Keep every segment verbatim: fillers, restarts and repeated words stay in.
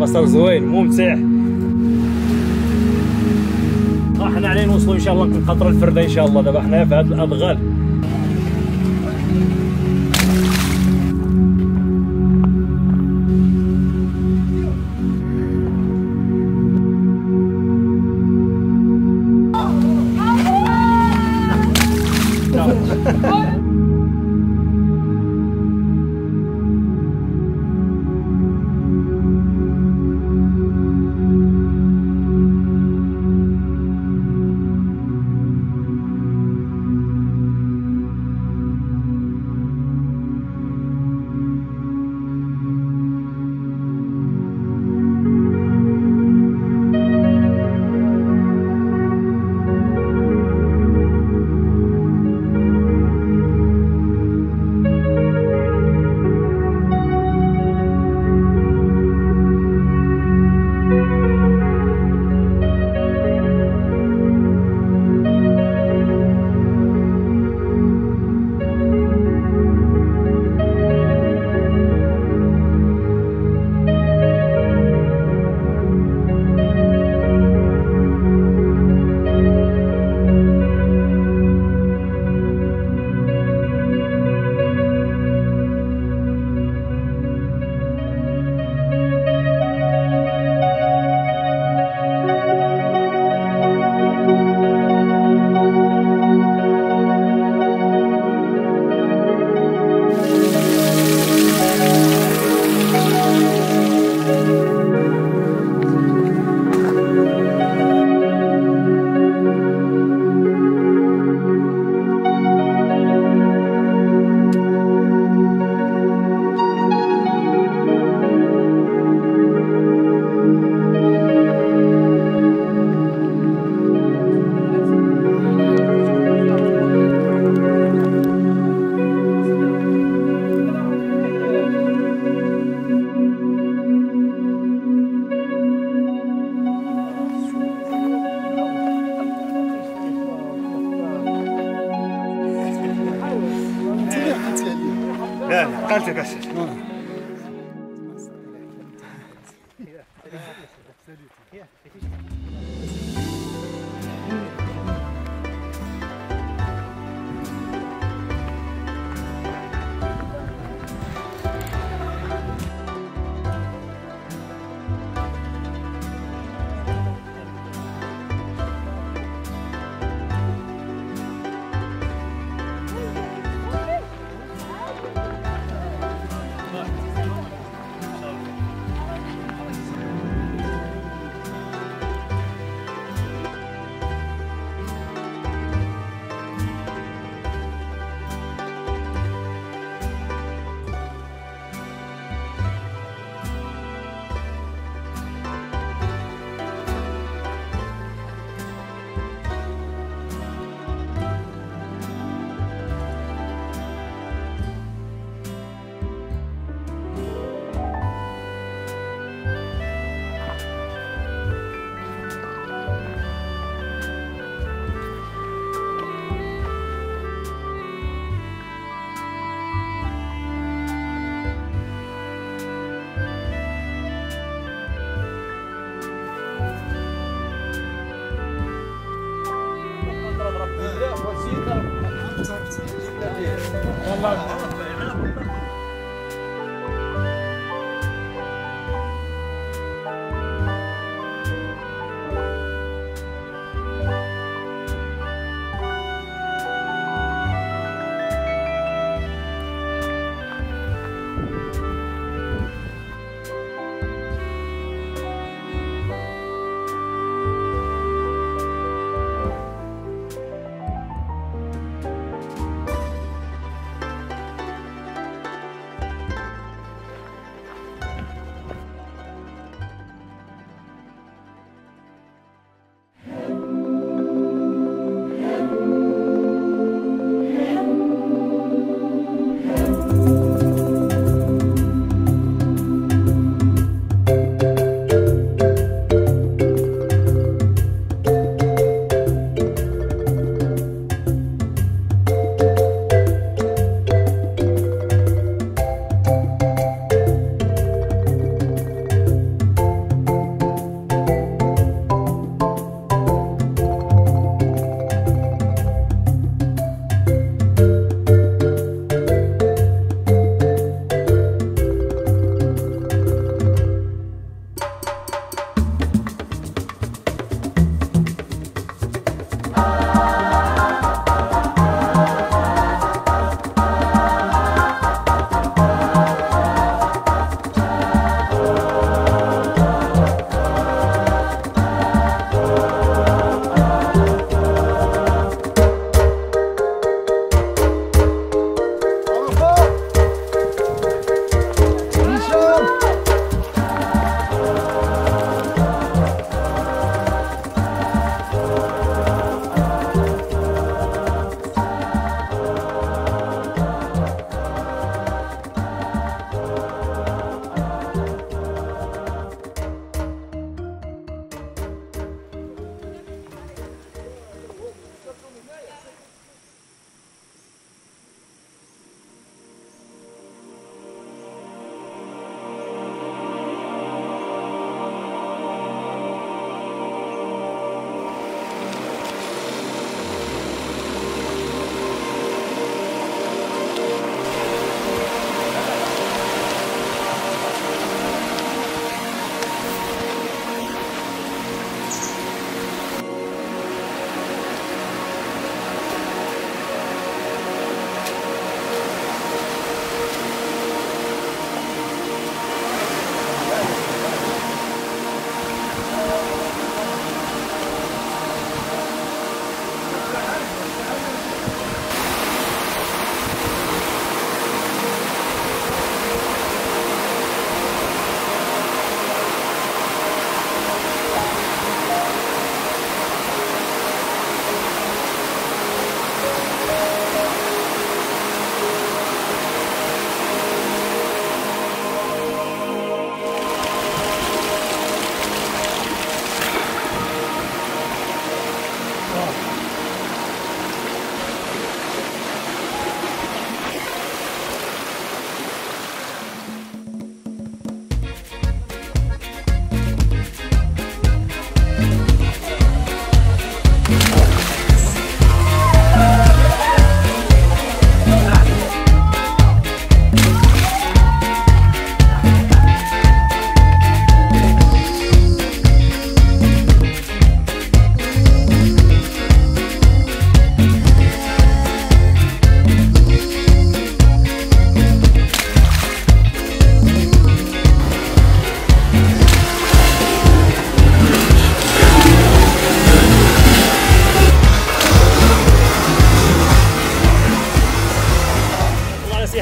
مسار زوين ممتع. ها حنا علينا نوصلوا ان شاء الله للقطر الفردة ان شاء الله. دابا حنا في هاد الادغال قالت بس.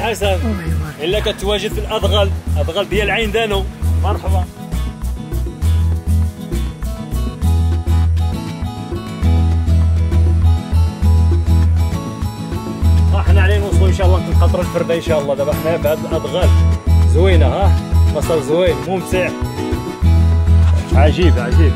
حسن الا كتواجد في الاضغال، اضغال ديال عين دانو. مرحبا. حنا علينا نوصلوا ان شاء الله للخطره الفرده ان شاء الله. دابا حنا في هاد الاضغال زوينه، ها مسار زوين ممتع، عجيب عجيب.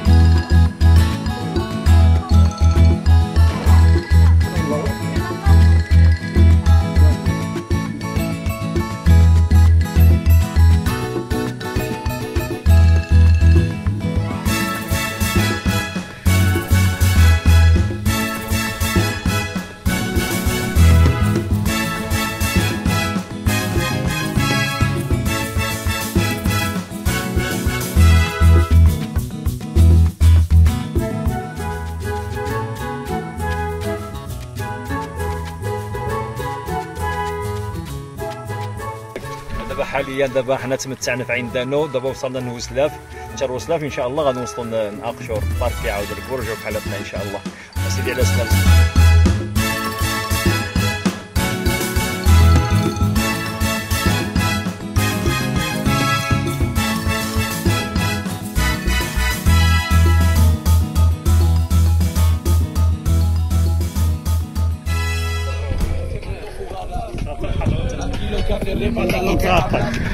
دابا حاليا دابا حنا تمتعنا في عين دانو، دابا وصلنا لوسلاف، حتى لوسلاف ان شاء الله غادي نوصلوا ناقشوا البارك يعاود نرجعوا بحالاتنا ان شاء الله. اسيدي على السلامة. Look at